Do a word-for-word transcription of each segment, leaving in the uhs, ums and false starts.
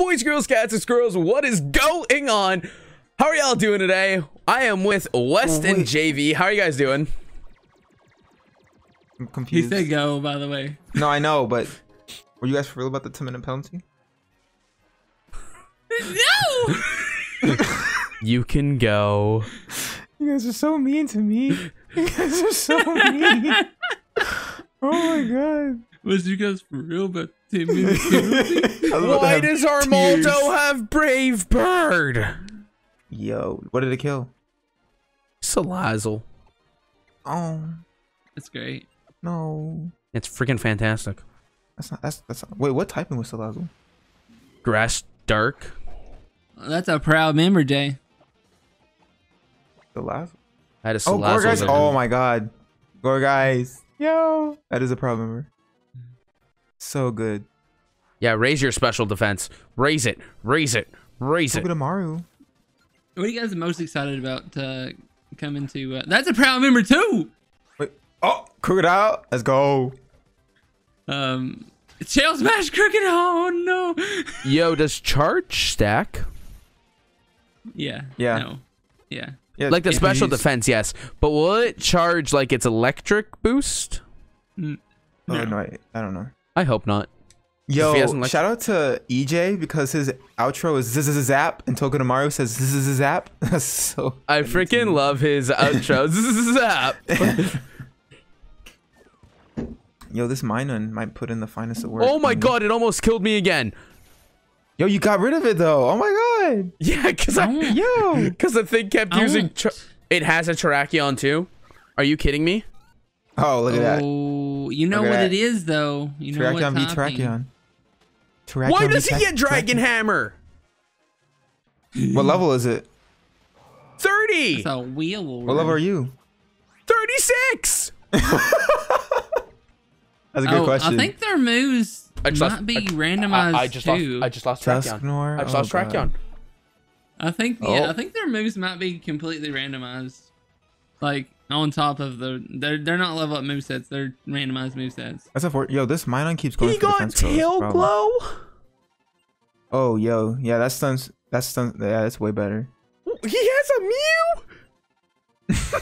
Boys, girls, cats, and squirrels, what is going on? How are y'all doing today? I am with West and J V. How are you guys doing? I'm confused. He said go, by the way. No, I know, but were you guys for real about the ten minute penalty? No! You can go. You guys are so mean to me. You guys are so mean. Oh my god. Was you guys for real about ten minutes penalty? Why does Armaldo have Brave Bird? Yo, what did it kill? Salazzle. Oh. That's great. No. It's freaking fantastic. That's not, that's, that's not, wait, what typing was Salazzle? Grass dark. That's a proud member, Jay. Salazzle? That is Salazzle. Oh, Gorgias. Oh my god. Gorgias. Yo. That is a proud member. So good. Yeah, raise your special defense. Raise it. Raise it. Raise it. Look at Amaru. What are you guys most excited about uh, coming to? Uh, that's a proud member too. Wait, oh, crocodile, let's go. Um, tail smash crocodile. Oh no. Yo, does charge stack? Yeah. Yeah. No. Yeah. yeah. Like the special defense, yes, but will it charge like its electric boost? Mm, no. Oh, no, I, I don't know. I hope not. Yo, shout out to E J because his outro is zap and Tokenomaru says zap. So I freaking love his outro. Zap. Yo, this Minun might put in the finest award. Oh my god, it almost killed me again. Yo, you got rid of it though. Oh my god. Yeah, cuz I yo, cuz the thing kept using it has a Terrakion too. Are you kidding me? Oh, look at that. Oh, you know what it is though. You know what Terrakion. Terrakion. Why does he get Dragon Hammer? What level is it? thirty! That's a wheel. What level are you? thirty-six! That's a good oh, question. I think their moves I just might lost, be I, randomized I, I just too. Lost, I just lost Terrakion. Tasknor? I just oh, lost Terrakion. I think, yeah, oh. I think their moves might be completely randomized. Like, on top of the, they're they're not level up movesets. They're randomized movesets. That's a four. Yo, this Minun keeps going. He got tail glow. Oh, yo, yeah, that stuns. That stuns. Yeah, that's way better. He has a Mew.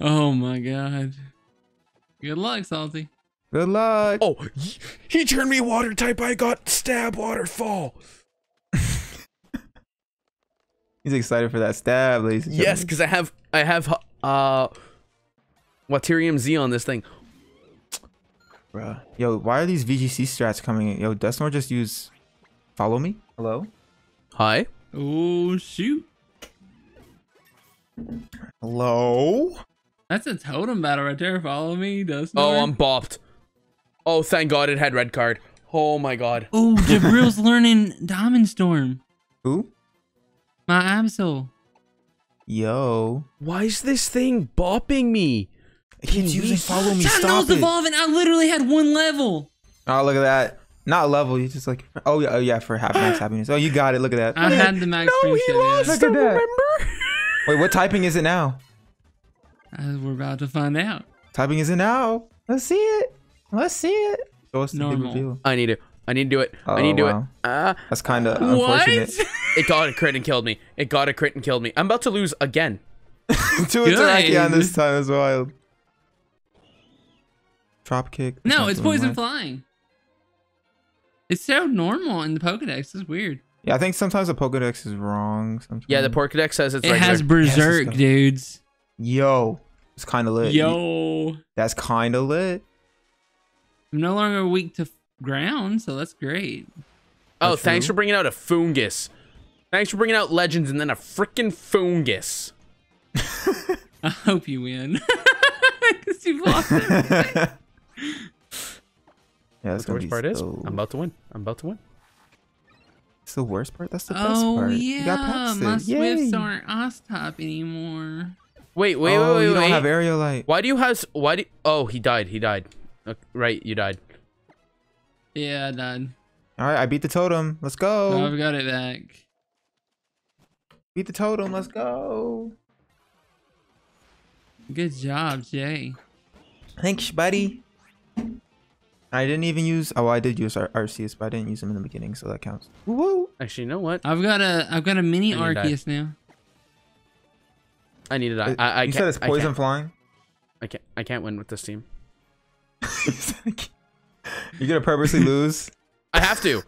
Oh my god. Good luck, Salty. Good luck. Oh, he turned me water type. I got stab waterfall. He's excited for that stab, ladies. Yes, because I have I have. Uh, Waterium Z on this thing. Bruh. Yo, why are these V G C strats coming in? Yo, Dusknor just used follow me? Hello? Hi. Oh, shoot. Hello? That's a totem battle right there. Follow me, Dusknor. Oh, I'm bopped. Oh, thank god it had red card. Oh my god. Oh, Jabril's learning Diamond Storm. Who? My Absol. Yo, why is this thing bopping me? It keeps using follow me. Stop it. Evolving. I literally had one level. Oh, look at that. Not a level. You just like, oh yeah, oh yeah, for half max happiness. Oh, you got it. Look at that. I had the max. No, he lost. Look at that. Remember? Wait, what typing is it now? Uh, we're about to find out. Typing is it now? Let's see it. Let's see it. So what's the big reveal? I need it. I need to do it. Oh, I need to wow. do it. Uh, That's kind of unfortunate. What? It got a crit and killed me. It got a crit and killed me. I'm about to lose again. To a Terrakion this time as well. Drop kick. No, it's poison flying. It's so normal in the Pokedex. It's weird. Yeah, I think sometimes the Pokedex is wrong. Sometimes. Yeah, the Pokedex says it's regular. It has Berserk, yes, dudes. Yo. It's kind of lit. Yo. That's kind of lit. I'm no longer weak to ground, so that's great. Oh, that's thanks true. for bringing out a fungus. Thanks for bringing out legends and then a freaking fungus. I hope you win. Because you've lost everything. Yeah, that's the worst part so... is I'm about to win. I'm about to win. It's the worst part? That's the oh, best part. Oh, yeah. You got my Yay. Swifts aren't Oz Top anymore. Wait, wait, oh, wait, wait. You wait, don't wait. have Aerolite. Why do you have... Why do you... Oh, he died. He died. Okay, right, you died. Yeah, I died. All right, I beat the totem. Let's go. Oh, I've got it back. Beat the totem. Let's go. Good job, Jay. Thanks, buddy. All I didn't even use, oh, I did use Arceus, but I didn't use him in the beginning, so that counts. Woo! Actually, you know what? I've got a, I've got a mini Arceus now. I need to die. It, I, I you can't, said it's poison I flying? I can't, I can't win with this team. You're gonna purposely lose? I have to.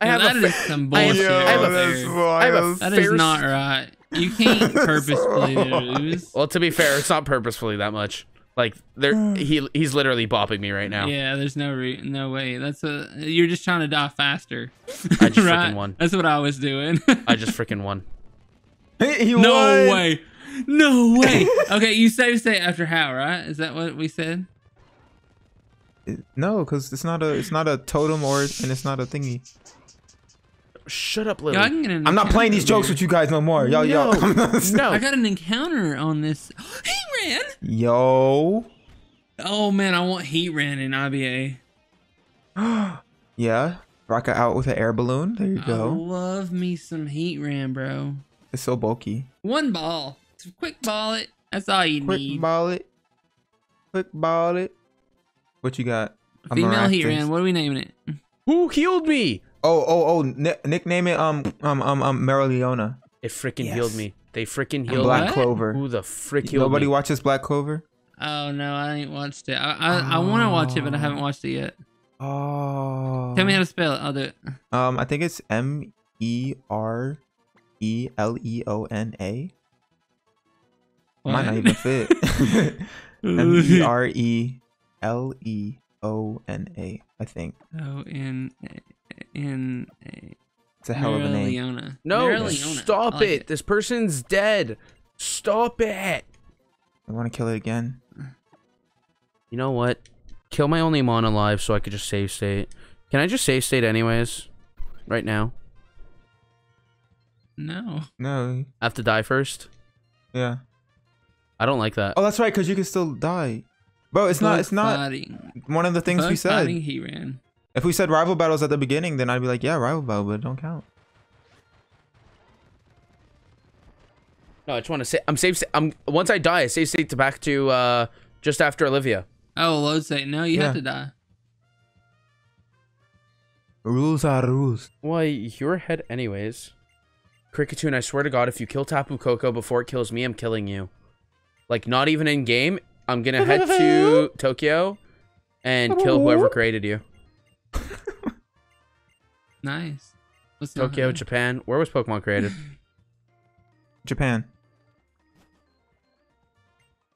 I have, that is some bullshit. Yo, I have a, I have a that is not right. You can't purposefully lose. Well, to be fair, it's not purposefully that much. Like there, he he's literally bopping me right now. Yeah, there's no re no way. That's a you're just trying to die faster. I just right? freaking won. That's what I was doing. I just freaking won. He, he no won. way, no way. Okay, you saved state after how? Right? Is that what we said? No, because it's not a it's not a totem or and it's not a thingy. Shut up, Lily. I'm not playing these jokes with you guys no more. Yo, yo. No. I got an encounter on this. Heatran! Yo. Oh, man. I want Heatran in I B A. Yeah. Rock it out with an air balloon. There you go. I love me some Heatran, bro. It's so bulky. One ball. Quick ball it. That's all you Quick need. Quick ball it. Quick ball it. What you got? Female Heatran. What are we naming it? Who healed me? Oh, oh, oh, Nick, nickname it um um um um Mereoleona. It freaking yes. healed me. They freaking healed Black me. Black Clover. Who the frick healed Nobody me? Nobody watches Black Clover? Oh, no, I ain't watched it. I I, oh. I want to watch it, but I haven't watched it yet. Oh. Tell me how to spell it. I'll do it. Um, I think it's M E R E L E O N A. What? Might not even fit. M E R E L E O N A, I think. O N A. In a it's a hell of a name. No, Mereoleona. Stop like it. it. This person's dead. Stop it. I want to kill it again. You know what? Kill my only mon alive so I could just save state. Can I just save state anyways? Right now? No. No. I have to die first? Yeah. I don't like that. Oh, that's right, because you can still die. Bro, it's Bug not, it's not fighting. one of the things Bug we said. He ran. If we said rival battles at the beginning, then I'd be like, yeah, rival battle, but it don't count. No, I just want to say I'm safe. I'm once I die, I save state to back to uh, just after Olivia. Oh, load state. No, you yeah. have to die. Rules are rules. Why your head, anyways? Cricketune, I swear to God, if you kill Tapu Koko before it kills me, I'm killing you. Like not even in game. I'm gonna head to Tokyo and kill whoever created you. Nice. What's Tokyo, Japan. Where was Pokemon created? Japan.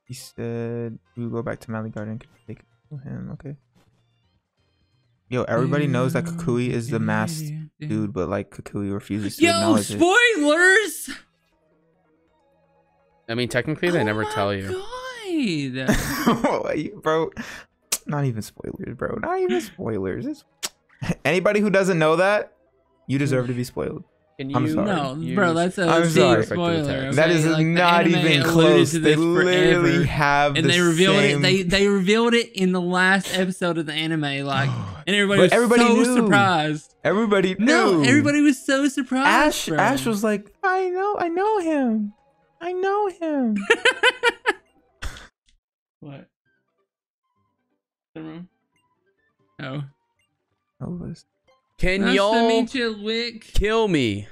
He said we go back to Mally Garden. They can kill him. Okay. Yo, everybody Ooh. knows that Kukui is the masked dude, but like Kukui refuses to Yo, acknowledge spoilers! it. spoilers. I mean, technically, they oh never my tell you. God. Bro, not even spoilers, bro. Not even spoilers. It's Anybody who doesn't know that, you deserve to be spoiled. Can you, I'm sorry. No, you, bro, that's a I'm sorry. spoiler. Okay? That is like not even close. They literally forever. have and the they revealed same... it. They they revealed it in the last episode of the anime, like, and everybody was everybody so knew. surprised. Everybody knew. No, everybody was so surprised. Ash, bro. Ash was like, I know, I know him, I know him. What? The room? Oh. Can y'all kill me?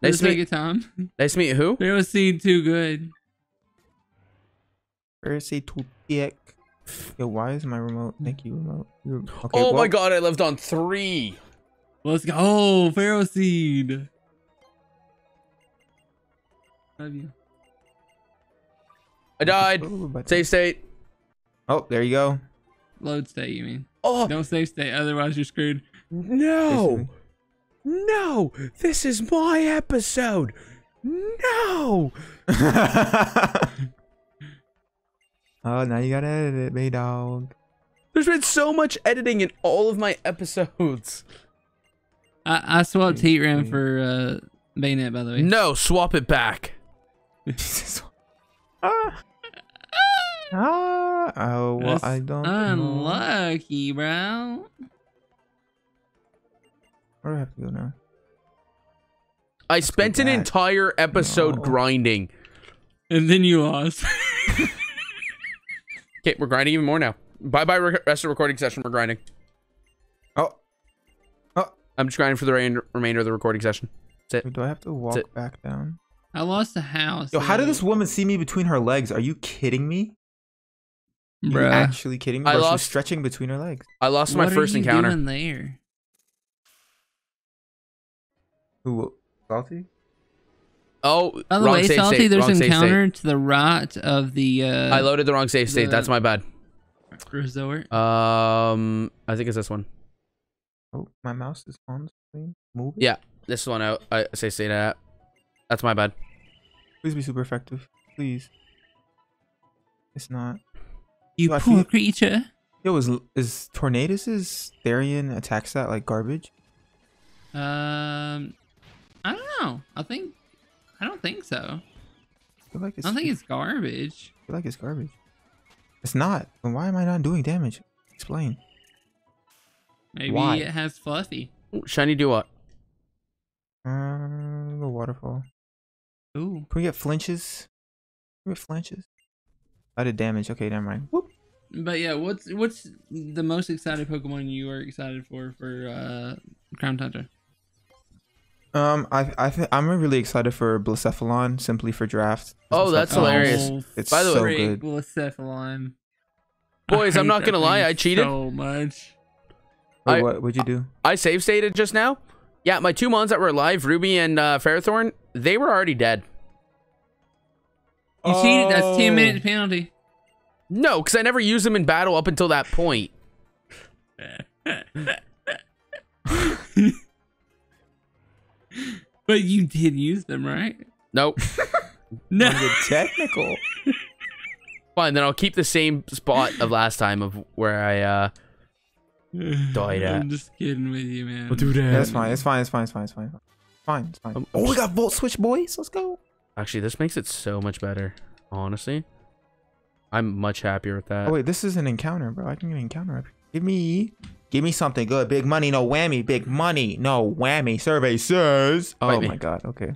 Nice to meet you, Tom. Nice to meet who? They don't seem too good. Mercy too thick. Yo, why is my remote? Thank you, remote. Okay, oh well. my God, I left on three. Let's go. Oh, Pharaoh Seed. Love you. I died. Oh, save state. Oh, there you go. Load state, you mean? Oh, don't save state, otherwise you're screwed. No, no, this is my episode. No. Oh, now you gotta edit it, baby dog. There's been so much editing in all of my episodes. I, I swapped Heatran for uh, Bayonet, by the way. No, swap it back. Ah. Ah, oh, well, That's I don't unlucky, know. bro. Where do I have to go now? I Let's spent an entire episode no. grinding. And then you lost. Okay, we're grinding even more now. Bye bye. Rest of the recording session. We're grinding. Oh. Oh. I'm just grinding for the re remainder of the recording session. That's it. Do I have to walk back down? I lost the house. Yo, how did this woman see me between her legs? Are you kidding me? Bro, actually kidding me? I lost, she's stretching between her legs. I lost my first encounter. What are you doing there? Who? Salty? Oh, by the way, Salty, there's an encounter to the right of the. Uh, I loaded the wrong save state. That's my bad. Resort. Um, I think it's this one. Oh, my mouse is on the screen. Move it. Yeah, this one. I, I say state at. That's my bad. Please be super effective, please. It's not. You yo, poor creature. Yo, is is Tornadus's Therian attack stat like garbage? Um, I don't know. I think I don't think so. I, feel like it's, I don't think it's garbage. I feel like it's garbage. It's not. Then why am I not doing damage? Explain. Maybe why? It has Fluffy. Ooh, shiny do what? Um, the waterfall. Ooh. Can we get flinches? Can we get flinches? I did damage. Okay, never mind. Whoop. But yeah, what's what's the most excited Pokemon you are excited for for uh, Crown Tundra? Um, I I th I'm really excited for Blacephalon simply for draft. Oh, that's hilarious! Oh, it's by the so way, good. Blacephalon. Boys, I'm not gonna lie, I cheated so much. Wait, I, what would you do? I, I save stated just now. Yeah, my two mons that were alive, Ruby and uh, Ferrothorn, they were already dead. You oh. cheated. That's ten minute penalty. No, because I never used them in battle up until that point. But you did use them, right? Nope. No. Technical. Fine, then I'll keep the same spot of last time of where I uh died at. I'm just kidding with you, man. We'll do that. That's fine. It's fine. It's fine. It's fine. It's fine. It's fine. It's fine. Um, oh, we got Volt Switch, boys. Let's go. Actually, this makes it so much better. Honestly, I'm much happier with that. Oh wait, this is an encounter, bro. I can get an encounter up here. Give me. Give me something good. Big money, no whammy. Big money, no whammy. Survey says. Oh Fight my me. God. Okay.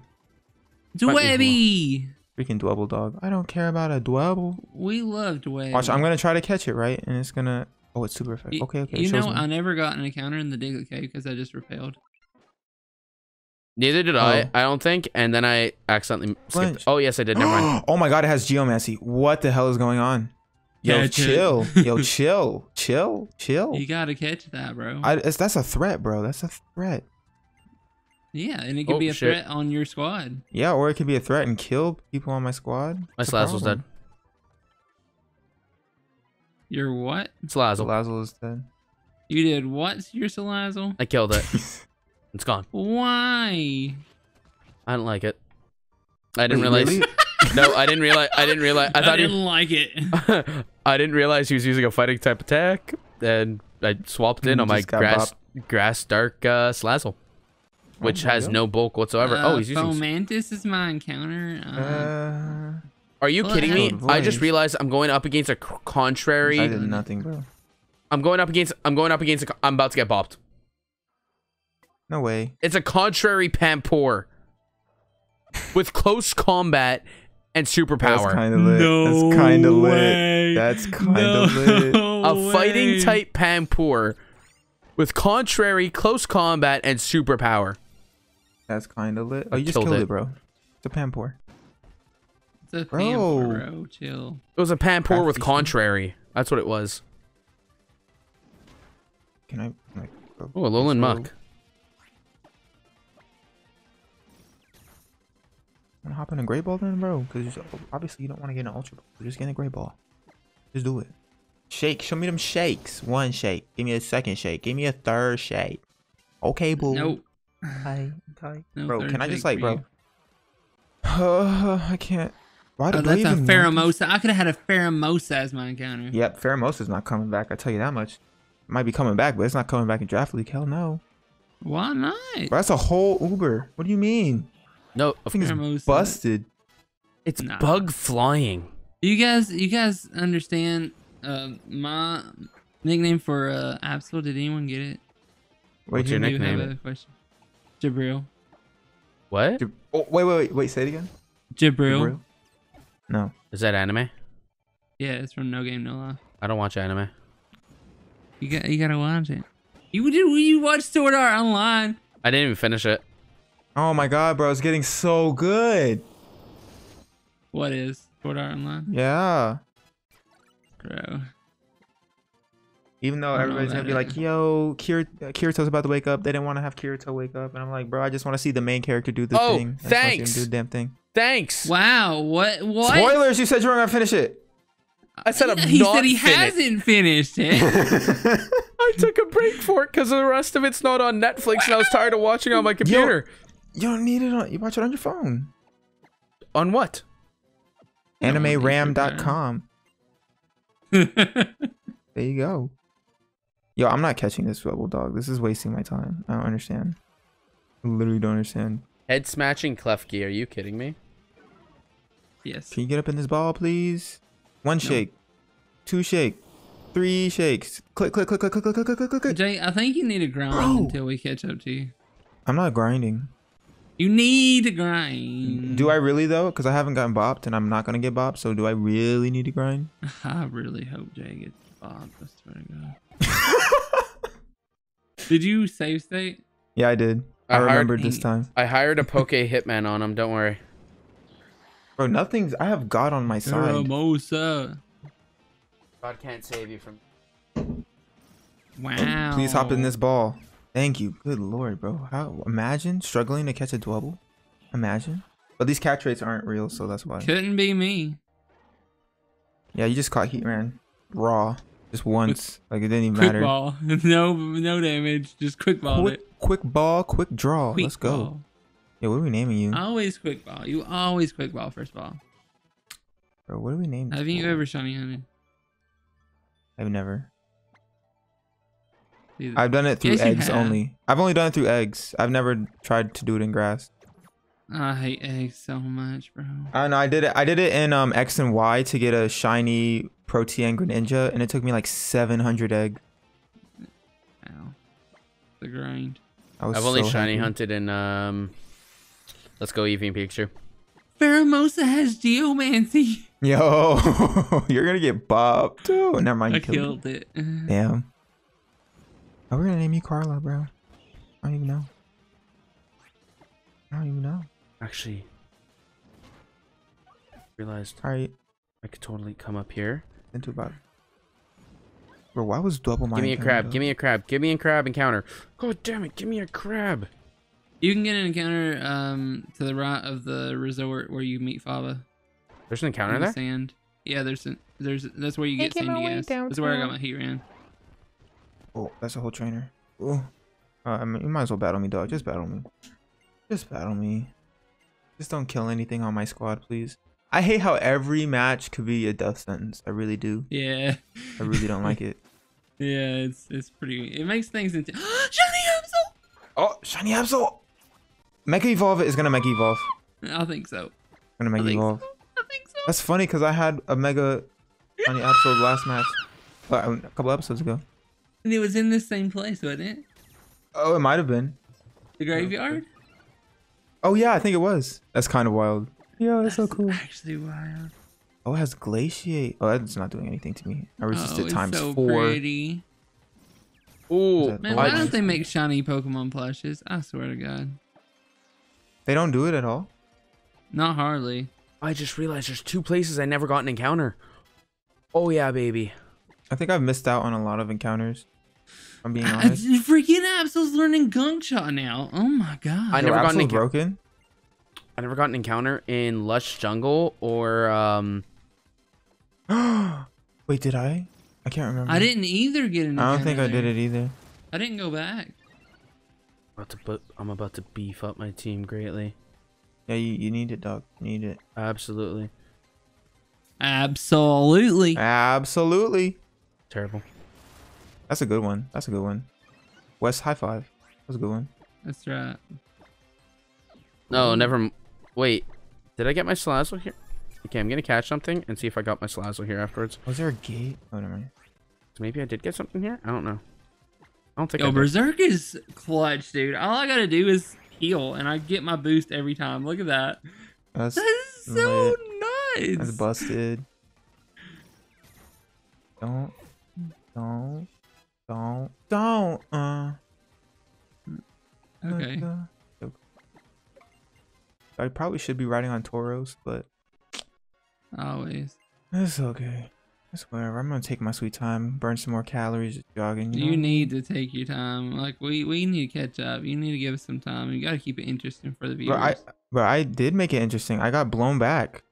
Dwebble. Freaking Dwebble dog. I don't care about a Dwebble. We love Dwebble. Watch, I'm gonna try to catch it right, and it's gonna. Oh, it's super effective. Okay, okay. You know, me. I never got an encounter in the Diglett because I just repelled. Neither did oh. I. I don't think. And then I accidentally Flinch. skipped. Oh yes, I did. Never mind. Oh my God, it has Geomancy. What the hell is going on? Yo, catch chill. Yo, chill. Chill. Chill. You gotta catch that, bro. I, it's, that's a threat, bro. That's a threat. Yeah, and it could oh, be a shit. threat on your squad. Yeah, or it could be a threat and kill people on my squad. My Salazzle's dead. Your what? Salazzle. Salazzle is dead. You did what to your Salazzle? I killed it. It's gone. Why? I don't like it. I didn't Wait, realize... Really? No, I didn't realize. I didn't realize. I, thought I didn't he, like it. I didn't realize he was using a fighting type attack, and I swapped in on my grass, bopped. grass dark uh, Slazzle, which oh has God. no bulk whatsoever. Uh, oh, he's using. Fomantis is my encounter. Uh, uh, are you kidding me? Voice. I just realized I'm going up against a contrary. I did nothing, bro. I'm going up against. I'm going up against. A, I'm about to get bopped. No way. It's a contrary Pampore. With close combat. And superpower. That's kind of lit. No That's kind of lit. That's kind of no lit. A fighting type Pampore with contrary, close combat, and superpower. That's kind of lit. Oh, you I just killed, killed it. it, bro. It's a Pampore. It's a Pampore, bro. Chill. It was a Pampore with contrary. That's what it was. Can I? Can I oh, Alolan Muck. I'm gonna hop in a great ball then, bro, because obviously you don't want to get an ultra ball. Just get a great ball. Just do it. Shake. Show me them shakes. One shake. Give me a second shake. Give me a third shake. Okay, boo. Nope. Hi. Hi. No bro, can I just like, bro? Uh, I can't. Why do oh, that's a Pheromosa. I could have had a Pheromosa as my encounter. Yep, Pheromosa's not coming back. I tell you that much. It might be coming back, but it's not coming back in Draft League. Hell no. Why not? Bro, that's a whole Uber. What do you mean? No, I think it's busted. It's nah. bug flying. You guys, you guys understand? Uh, my nickname for uh, Absol. Did anyone get it? What's your nickname? Have a question. Jabril. What? Jab oh, wait, wait, wait, wait. Say it again. Jabril. Jabril. No. Is that anime? Yeah, it's from No Game No Life. I don't watch anime. You got, you gotta watch it. You did. You watched Sword Art Online. I didn't even finish it. Oh my god, bro! It's getting so good. What is Sword Art Online? Yeah, bro. Even though everybody's gonna be like, yo, Kir Kirito's about to wake up. They didn't want to have Kirito wake up. And I'm like, bro, I just want to see the main character do this oh, thing. Thanks. Do the damn thing. Thanks. Wow. What? What? Spoilers. You said you weren't going to finish it. I said I'm he, not He said he fin hasn't finished it. I took a break for it because the rest of it's not on Netflix. Wow. And I was tired of watching it on my computer. You, you don't need it on. You watch it on your phone. On what? anime ram dot com. There you go. Yo, I'm not catching this Dwebble dog. This is wasting my time. I don't understand. I literally don't understand. Head smashing Klefki. Are you kidding me? Yes. Can you get up in this ball, please? One shake. No. Two shake. Three shakes. Click, click, click, click, click, click, click, click, click. Jay, I think you need to grind Bro. until we catch up to you. I'm not grinding. You need to grind. Do I really, though? Because I haven't gotten bopped, and I'm not going to get bopped, so do I really need to grind? I really hope Jay gets bopped. I swear to God. Did you save state? Yeah, I did. I, I remembered hired, this time. I hired a Poke Hitman on him. Don't worry. Bro, nothing's... I have God on my side. Pheromosa. God can't save you from... Wow. Please hop in this ball. Thank you. Good lord, bro. How? Imagine struggling to catch a Dwebble. Imagine. But these catch rates aren't real, so that's why. Couldn't be me. Yeah, you just caught Heatran. Raw. Just once, like it didn't even quick matter. Quick ball, no, no damage. Just quick ball quick, it. Quick ball, quick draw. Quick Let's go. Ball. Yeah, what are we naming you? Always quick ball. You always quick ball first ball. Bro, what do we name? Have you ball? ever shiny hunted? I've never. Either. I've done it through eggs only. I've only done it through eggs. I've never tried to do it in grass. I hate eggs so much, bro. I know. I did it. I did it in um X and Y to get a shiny Protean Greninja, and it took me like seven hundred egg. Ow, the grind. I was I've so only shiny hungry. hunted in um. Let's go Eevee and Pikachu. Pheromosa has Geomancy. Yo, you're gonna get bopped. Oh, never mind. You I killed, killed it. it. Damn. Oh, we're gonna name you Carla, bro. I don't even know. I don't even know. Actually, I realized right. I could totally come up here. Into about. Bro, why was Dwebble mine? Give me a crab. Up? Give me a crab. Give me a crab encounter. God damn it! Give me a crab. You can get an encounter um to the right of the resort where you meet Fava. There's an encounter in there. The sand. Yeah, there's an, there's that's where you get Sandy Gas. That's where I got my Heatran. Oh, that's a whole trainer. Oh, uh, I mean, you might as well battle me, dog. Just battle me. Just battle me. Just don't kill anything on my squad, please. I hate how every match could be a death sentence. I really do. Yeah. I really don't like it. Yeah, it's it's pretty. It makes things into. Shiny Absol! Oh, Shiny Absol! Mega Evolve is gonna Mega Evolve. I think so. I'm gonna Mega Evolve. So. I think so. That's funny because I had a Mega Shiny Absol last match, but a couple episodes ago. And it was in this same place, wasn't it? Oh, it might have been. The graveyard. Oh yeah, I think it was. That's kind of wild. Yeah, that's, that's so cool. Actually wild. Oh, it has Glaciate. Oh, that's not doing anything to me. I resisted oh, times so four. Pretty. Ooh, man, why don't they make shiny Pokemon plushes? I swear to God. They don't do it at all. Not hardly. I just realized there's two places I never got an encounter. Oh yeah, baby. I think I've missed out on a lot of encounters. I'm being honest. I, freaking Absol's learning Gunk Shot now. Oh my god. I never got an broken. I never got an encounter in Lush Jungle or um Wait, did I? I can't remember. I didn't either get an encounter. I don't think I did it either. I didn't go back. About to put, I'm about to beef up my team greatly. Yeah, you, you need it, dog. You need it. Absolutely. Absolutely. Absolutely. Terrible. That's a good one. That's a good one. West, high five. That's a good one. That's right. No, never. M Wait, did I get my Salazzle here? Okay, I'm gonna catch something and see if I got my Salazzle here afterwards. Was there a gate? Oh, never mind. So maybe I did get something here. I don't know. I don't think. Yo, I did. Berserk is clutch, dude. All I gotta do is heal, and I get my boost every time. Look at that. That's that is so lit. Nice. That's busted. Don't, don't. Don't, don't, uh. Okay. Uh, I probably should be riding on Tauros, but. Always. It's okay. It's whatever. I'm gonna take my sweet time, burn some more calories, jogging. You, know? You need to take your time. Like we, we need to catch up. You need to give us some time. You gotta keep it interesting for the viewers. But I, but I did make it interesting. I got blown back.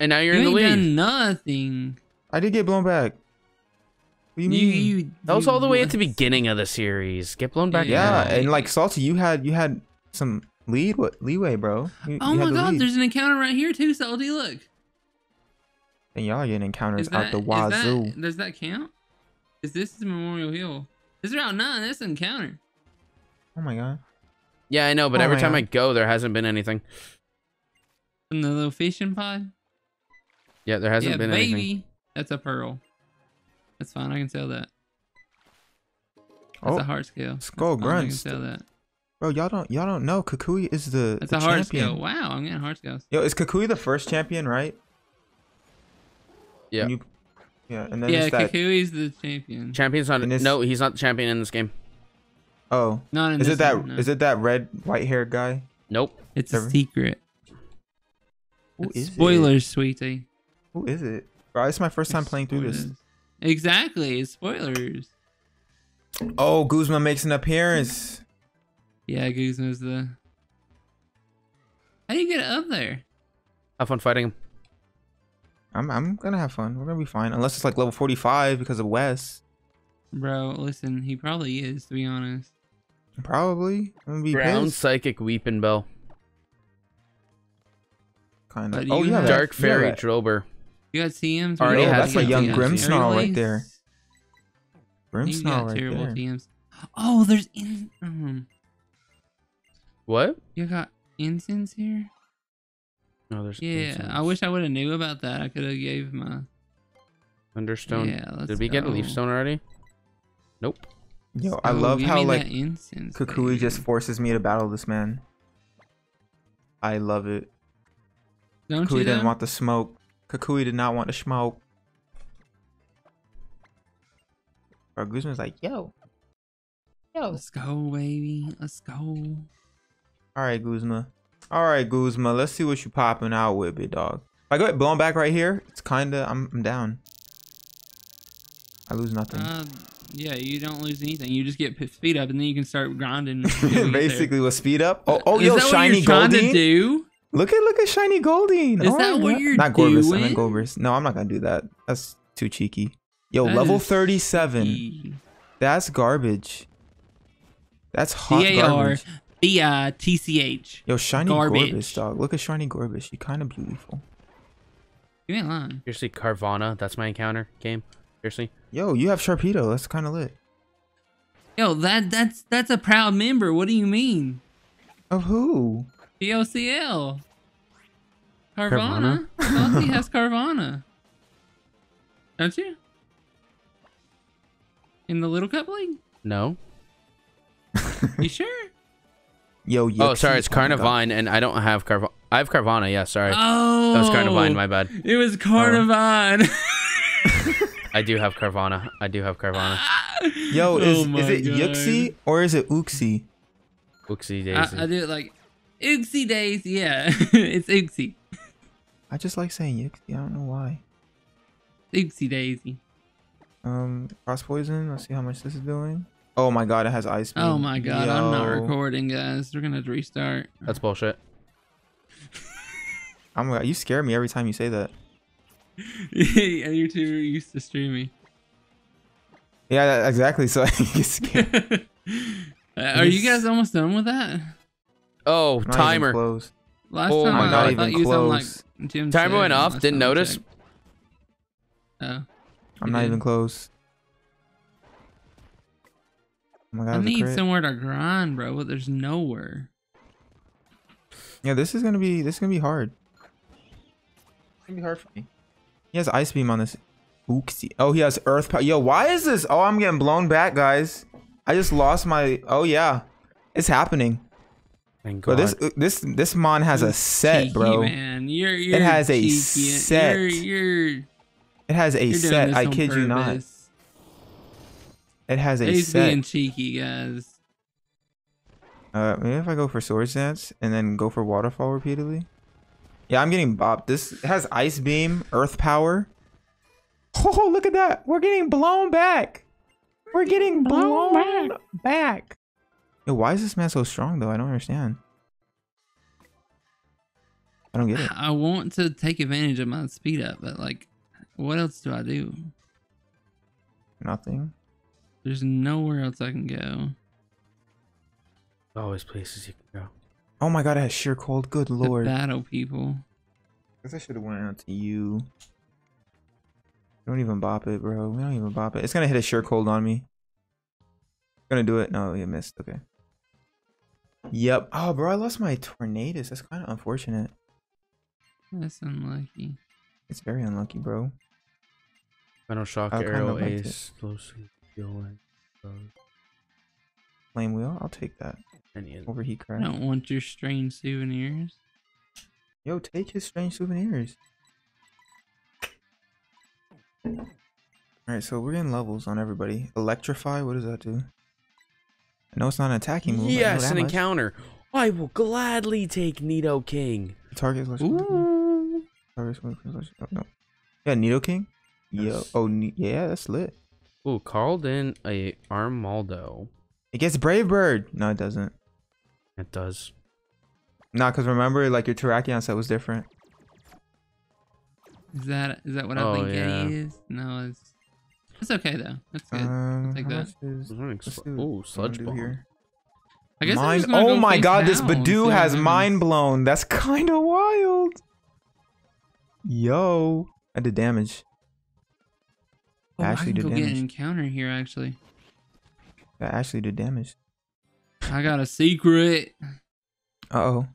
And now you're you in the lead. Done nothing. I did get blown back. What do you mean? You, you, that was all the way must... at the beginning of the series. Get blown back. Yeah, yeah. And like Salty, you had you had some lead what leeway, bro. You, oh you my the God, lead. There's an encounter right here too, Salty. Look. And y'all getting encounters that, out the wazoo. That, does that count? Is this Memorial Hill? This is Route nine. That's an encounter. Oh my God. Yeah, I know, but oh every time God. I go, there hasn't been anything. From the little fishing pod? Yeah, there hasn't yeah, been baby. anything. That's a pearl. That's fine. I can sell that. That's oh, a hard scale. Skull grunts. I can sell that. Bro, y'all don't y'all don't know Kukui is the, That's the a hard champion. Scale. Wow, I'm getting hard scales. Yo, is Kukui the first champion, right? Yeah. You, yeah, and then yeah, Kukui's the champion. Champion's not. This, no, he's not the champion in this game. Oh. Not in is this it that? One, no. Is it that red, white-haired guy? Nope. It's Never. a secret. Who is Spoilers, it? sweetie. Who is it? Bro, it's my first time it's playing spoilers. through this. Exactly, it's spoilers. Oh, Guzma makes an appearance. Yeah, Guzma's the. How do you get up there? Have fun fighting him. I'm I'm gonna have fun. We're gonna be fine, unless it's like level forty-five because of Wes. Bro, listen, he probably is. To be honest, probably. I'm gonna be brown pissed. Psychic weeping bell. Kind of. Oh yeah, dark fairy yeah. Drillbur. You got T Ms. Already had that's a young T Ms. Grimmsnarl right there. Grimmsnarl right terrible there. T Ms. Oh, there's in. Um, what? You got incense here. No, there's yeah, incense. I wish I would have knew about that. I could have gave my Thunderstone. Yeah, let's Did we go. get Leafstone already? Nope. Yo, I oh, love how like Kukui just forces me to battle this man. I love it. Don't Kukui you didn't though? want the smoke. Kukui did not want to smoke. Bro, Guzman's like, yo. Yo. Let's go, baby. Let's go. Alright, Guzma. Alright, Guzma. Let's see what you popping out with, big dog. If I go blown back right here, it's kinda I'm, I'm down. I lose nothing. Uh, yeah, you don't lose anything. You just get speed up and then you can start grinding. Basically with speed up. Oh, oh Is yo, that shiny what you're Goldeen? Trying to do? Look at look at shiny Goldeen. Is oh, that what God. you're not Gorbis, doing? I meant Gorbis. No, I'm not gonna do that. That's too cheeky. Yo, that level thirty-seven. Cheeky. That's garbage. That's hot garbage. B I T C H. Yo, shiny garbage. Gorbis, dog. Look at shiny Gorbis. She's kind of beautiful. You ain't lying. Seriously, Carvanha. That's my encounter game. Seriously. Yo, you have Sharpedo. That's kind of lit. Yo, that that's that's a proud member. What do you mean? Of who? D O C L. Carvanha? Salty has Carvanha. Don't you? In the Little Cup League? No. You sure? Yo, Uxie. Oh, sorry, it's Carnivine, and I don't have Carvanha. I have Carvanha, yeah, sorry. Oh! That was Carnivine, my bad. It was Carnivine. Oh. I do have Carvanha. I do have Carvanha. Yo, is, oh is it God. Uxie or is it Uxie? Uxie Daisy. I, I do it like... Uxie days, yeah. It's Uxie. I just like saying Uxie. I don't know why. Uxie Daisy. Um, cross poison. Let's see how much this is doing. Oh my God, it has ice speed. Oh my God, Yo. I'm not recording, guys. We're gonna have to restart. That's bullshit. I'm. You scare me every time you say that. Yeah, you two are used to streaming. Yeah, exactly. So I get scared. Are you guys almost done with that? Oh, not timer. Last oh, time I, I thought you was on like Jim Timer went off, didn't notice. Oh. I'm not did. even close. Oh my God, I need somewhere to grind, bro, but there's nowhere. Yeah, this is gonna be this is gonna be hard. It's gonna be hard for me. He has ice beam on this. Oopsie. Oh, he has earth power. Yo, why is this? Oh, I'm getting blown back, guys. I just lost my oh yeah. It's happening. Thank God. But this this this mon has a set, cheeky, bro. Man. You're, you're it has cheeky. a set. You're, you're, it has a set. I kid purpose. you not. It It has a He's set. He's being cheeky, guys. Uh, maybe if I go for Swords Dance and then go for Waterfall repeatedly. Yeah, I'm getting bopped. This has Ice Beam, Earth Power. Oh, look at that! We're getting blown back. We're getting blown, blown back. back. Yo, why is this man so strong though? I don't understand. I don't get it. I want to take advantage of my speed up, but like, what else do I do? Nothing. There's nowhere else I can go. Always places you can go. Oh my god, I had Sheer Cold. Good lord. The battle people. I guess I should have went out to you. Don't even bop it, bro. We don't even bop it. It's gonna hit a Sheer Cold on me. It's gonna do it. No, you missed. Okay. Yep. Oh, bro, I lost my Tornadus. That's kind of unfortunate. That's unlucky. It's very unlucky, bro. Final Shock, Arrow, Ace, Explosive, Healing. Flame Wheel? I'll take that. Overheat Crash. I don't want your strange souvenirs. Yo, take his strange souvenirs. Alright, so we're getting levels on everybody. Electrify, what does that do? I know it's not an attacking move. Yes, an much. encounter. I will gladly take Nido King. Target selection. Target selection. Oh, no. Yeah, Nido King? Yes. Yo, oh, yeah, that's lit. Ooh, called in a Armaldo. It gets Brave Bird. No, it doesn't. It does. Nah, because remember, like, your Terrakion set was different. Is that is that what oh, I think yeah. it is? No, it's it's okay though. That's good. Um, I'll take that. Oh, sludge bomb. Here. I guess mind, I'm oh go my god, down, this Badoo so has mind blown. That's kind of wild. Yo, I did damage. Oh, I actually I can did go damage. Get an encounter here actually. I actually did damage. I got a secret. Uh-oh.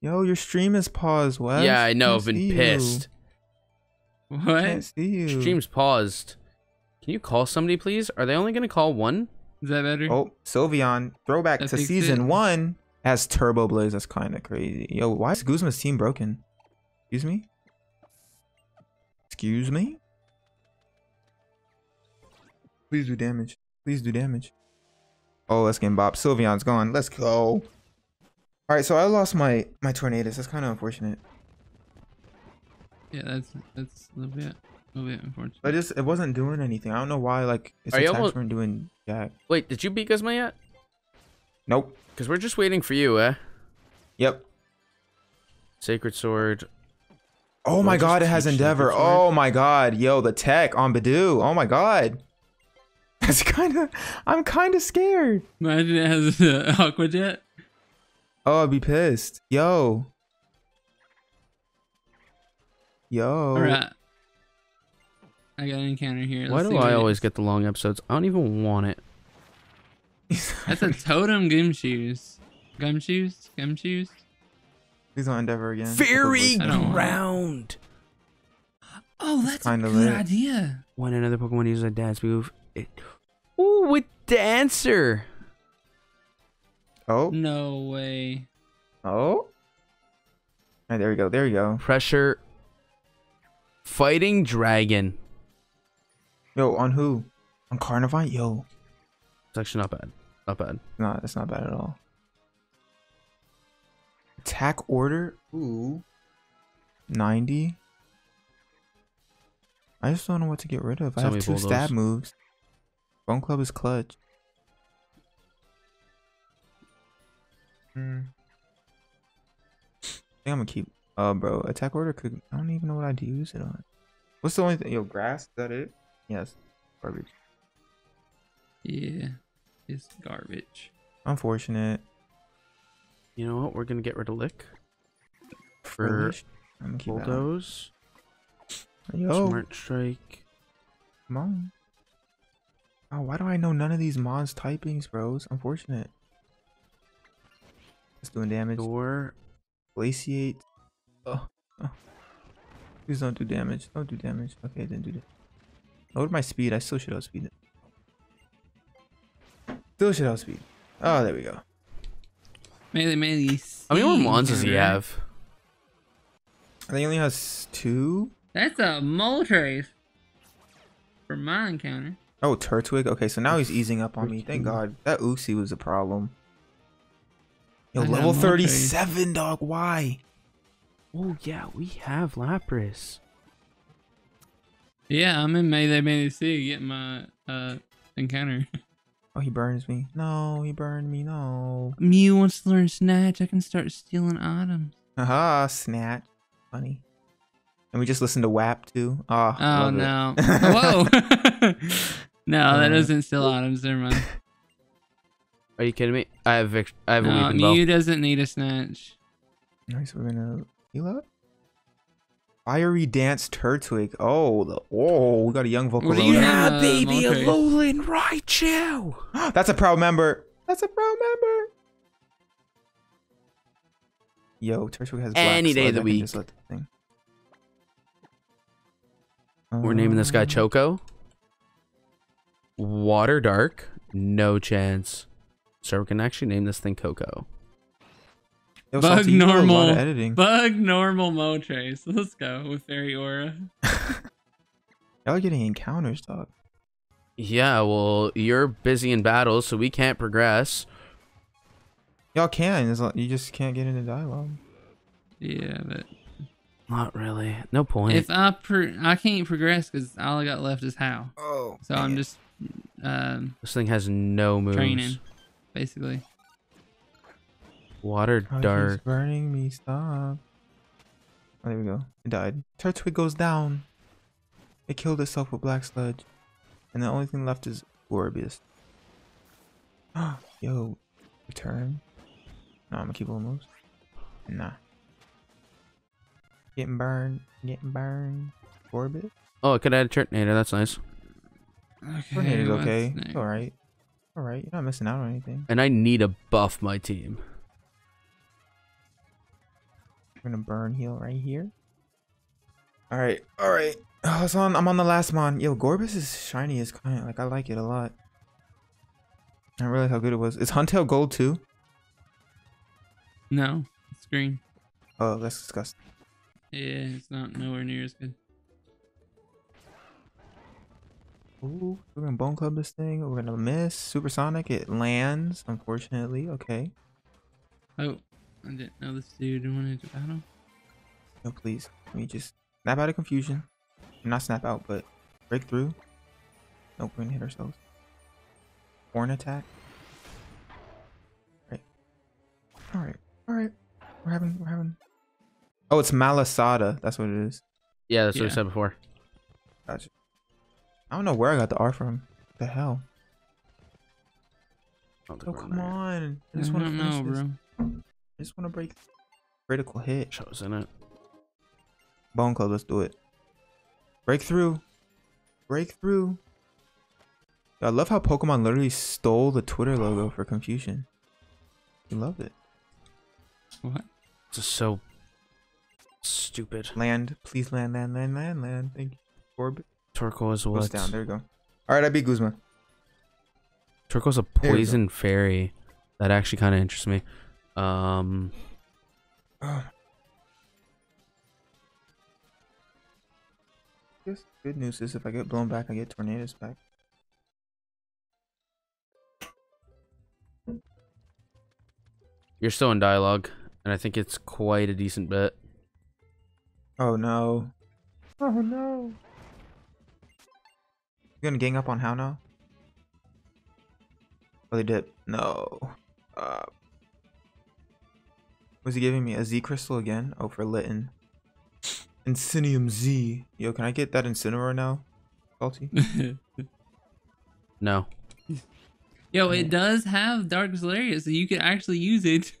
Yo, your stream is paused, Wes. Yeah, I know. I've been pissed. You. What? I can't see you. Stream's paused. Can you call somebody, please? Are they only going to call one? Is that better? Oh, Sylveon. Throwback that to season it. one has Turbo Blaze. That's kind of crazy. Yo, why is Guzma's team broken? Excuse me? Excuse me? Please do damage. Please do damage. Oh, let's get bopped. Sylveon's gone. Let's go. Alright, so I lost my, my Tornadus. That's kind of unfortunate. Yeah, that's that's a little bit, a little bit unfortunate. I just, it wasn't doing anything. I don't know why, like, its attacks almost... weren't doing that. Wait, did you beat Guzma yet? Nope. Because we're just waiting for you, eh? Yep. Sacred Sword. Oh we'll my god, it has Endeavor. Oh my god. Yo, the tech on Badoo. Oh my god. That's kind of... I'm kind of scared. Imagine it has uh, Aqua Jet. Oh, I'd be pissed. Yo. Yo. Alright. I got an encounter here. Let's Why do I always is. get the long episodes? I don't even want it. That's a totem gumshoes. Gumshoes? Gumshoes? Please don't Endeavor again. Fairy Ground! Oh, that's a good lit. idea. When another Pokemon uses a dance move, it... Ooh, with Dancer! Oh. No way. Oh. Right, there we go. There we go. Pressure. Fighting Dragon. Yo, on who? On Carnivine? Yo. It's actually not bad. Not bad. No, it's not bad at all. Attack Order? Ooh. ninety. I just don't know what to get rid of. Tell I have two bulldoze. stab moves. Bone Club is clutch. Hmm. I think I'm gonna keep. Uh, bro, attack order could. I don't even know what I'd use it on. What's the only thing? Yo, grass. Is that it? Yes. Garbage. Yeah, it's garbage. Unfortunate. You know what? We're gonna get rid of Lick. For I'm bulldoze. Yo. Smart strike. Come on. Oh, why do I know none of these Mons typings, bro? It's unfortunate. It's doing damage. Door. Glaciate. Oh. oh. Please don't do damage. Don't do damage. Okay, I didn't do that. Load my speed. I still should outspeed it. Still should outspeed. Oh, there we go. Melee, melee. How many more Mons does he have? I think he only has two. That's a Moltres. For my encounter. Oh, Turtwig. Okay, so now he's easing up on me. Thank God. That Uxie was a problem. Yo, level thirty-seven, dog. Why? Oh, yeah, we have Lapras. Yeah, I'm in melee melee C, getting my uh, encounter. Oh, he burns me. No, he burned me. No. Mew wants to learn Snatch. I can start stealing items. Haha, Snatch. Funny. And we just listened to W A P too. Oh, oh no. Whoa. No, that doesn't steal items. Never mind. Are you kidding me? I have Vic I have no, a weapon. Mew doesn't need a Snatch. Alright, so we're gonna heal up. Fiery Dance Turtwig. Oh, the oh, we got a young Volcarona. Yeah, uh, baby, Monterey. A Alolan Raichu. That's a proud member. That's a proud member. Yo, Turtwig has black. Any day of the week. The thing. We're um, naming this guy Choco. Water Dark. No chance. So we can actually name this thing Coco. Yo, Bug salty. Normal. Bug normal Moltres. Let's go with Fairy Aura. Y'all are getting encounters, dog. Yeah, well, you're busy in battles, so we can't progress. Y'all can. You just can't get into dialogue. Yeah, but... Not really. No point. If I pro I can't progress because all I got left is how. Oh. So man. I'm just... Um, this thing has no moves. Training, basically. Water oh, Dark. Burning me, stop. Oh, there we go. It died. Turtwig goes down. It killed itself with Black Sludge. And the only thing left is Gorbius. Yo, return. No, I'm gonna keep all the moves. Nah. Getting burned. Getting burned. Gorbis. Oh, it could add a Tornadus. That's nice. Okay, Tornadus, okay. It's alright. Alright, you're not missing out on anything. And I need to buff my team. We're gonna burn heal right here. Alright, alright. I was on I'm on the last mon. Yo, Gorbis is shiny as kind, like I like it a lot. I didn't realize how good it was. Is Huntail gold too? No, it's green. Oh, that's disgusting. Yeah, it's not nowhere near as good. Ooh, we're gonna Bone Club this thing. We're gonna miss Supersonic. It lands, unfortunately. Okay. Oh. I didn't know this dude wanted to battle. No, please. Let me just snap out of confusion. Not snap out, but break through. Nope, we're gonna hit ourselves. Horn attack. Right. Alright. Alright. We're having we're having Oh, it's Malasada. That's what it is. Yeah, that's yeah. what I said before. Gotcha. I don't know where I got the R from. What the hell? Oh, come on. I just want to know, bro. I just want to break critical hit. Shows in it. Bone Club, let's do it. Breakthrough. Breakthrough. I love how Pokemon literally stole the Twitter logo for Confusion. You love it. What? It's just so stupid. Land. Please land, land, land, land, land. Thank you. Orbit. Torkoal's what? Goes down. There we go. Alright, I beat Guzma. Torkoal's a poison fairy. That actually kind of interests me. Um. Oh. I guess the good news is if I get blown back, I get Tornadus back. You're still in dialogue, and I think it's quite a decent bit. Oh no! Oh no! You gonna gang up on how now? Oh, they did. No. Uh. Was he giving me a Z crystal again? Oh, for Litten. Incinium Z. Yo, can I get that Incineroar now? Salty? No. Yo, it does have Dark Zelaria, so you can actually use it.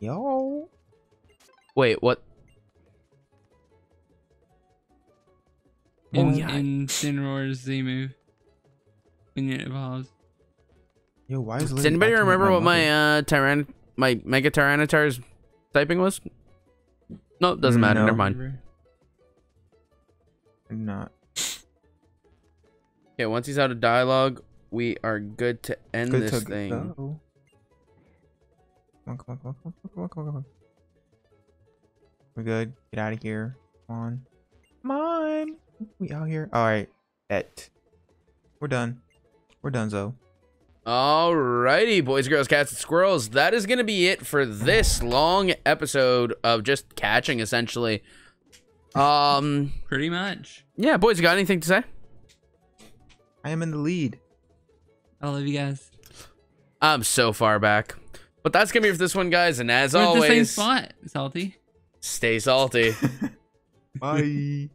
Yo. Wait, what? In, oh, yeah. Incineroar's Z move. When it evolves. Yo, why is Does anybody remember what my, my uh, Tyrann... my Mega Tyranitar's typing was? No, it doesn't matter. No. Never mind. Not. Okay, once he's out of dialogue, we are good to end good this to thing. Go. Come on, come on, come on, come on, come on, come on. We're good. Get out of here. Come on. Come on. We out here. All right. Et. We're done. We're donezo. Alrighty, boys, girls, cats, and squirrels. That is going to be it for this long episode of just catching, essentially. Um, Pretty much. Yeah, boys, you got anything to say? I am in the lead. I love you guys. I'm so far back. But that's going to be it for this one, guys. And as We're always... We're at the same spot, Salty. Stay salty. Bye.